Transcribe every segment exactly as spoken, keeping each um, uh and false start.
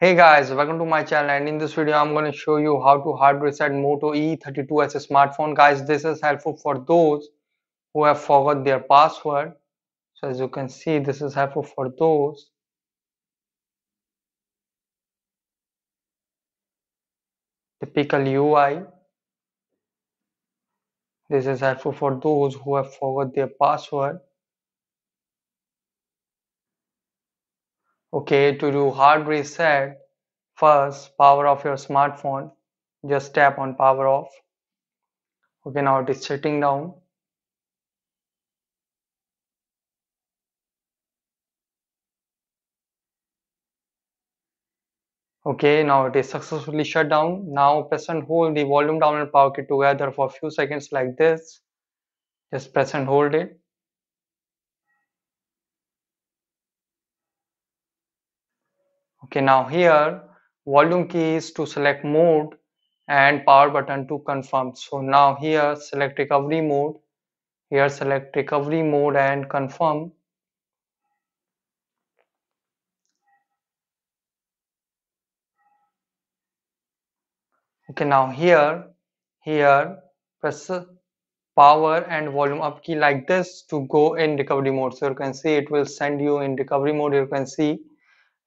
Hey guys, welcome to my channel, and in this video I'm going to show you how to hard reset Moto E thirty-two S smartphone. Guys, this is helpful for those who have forgot their password. So as you can see, this is helpful for those. Typical U I. This is helpful for those who have forgot their password. Okay, to do hard reset, first power off your smartphone. Just tap on power off. Okay, now it is shutting down. Okay, now it is successfully shut down. Now press and hold the volume down and power key together for a few seconds like this. Just press and hold it. Okay, now here volume key is to select mode and power button to confirm. So now here select recovery mode, here select recovery mode and confirm. Okay, now here, here press power and volume up key like this to go in recovery mode. So you can see it will send you in recovery mode, you can see.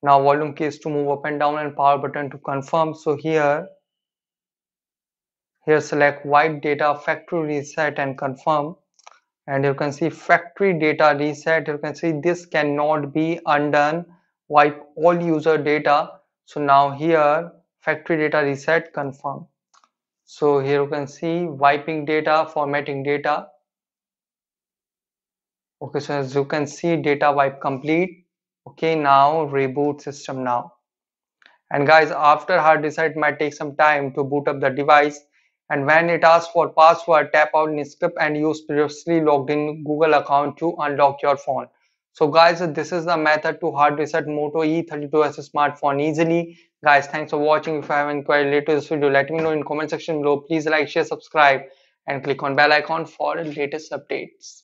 Now volume key is to move up and down and power button to confirm. So here, here select wipe data factory reset and confirm. And you can see factory data reset. You can see this cannot be undone. Wipe all user data. So now here factory data reset confirm. So here you can see wiping data, formatting data. Okay, so as you can see, data wipe complete. Okay, now reboot system now. And guys, after hard reset it might take some time to boot up the device, and when it asks for password, tap out in script and use previously logged in Google account to unlock your phone. So guys, this is the method to hard reset Moto E thirty-two S smartphone easily. Guys, thanks for watching. If you have any query related to this video, let me know in comment section below. Please like, share, subscribe and click on bell icon for latest updates.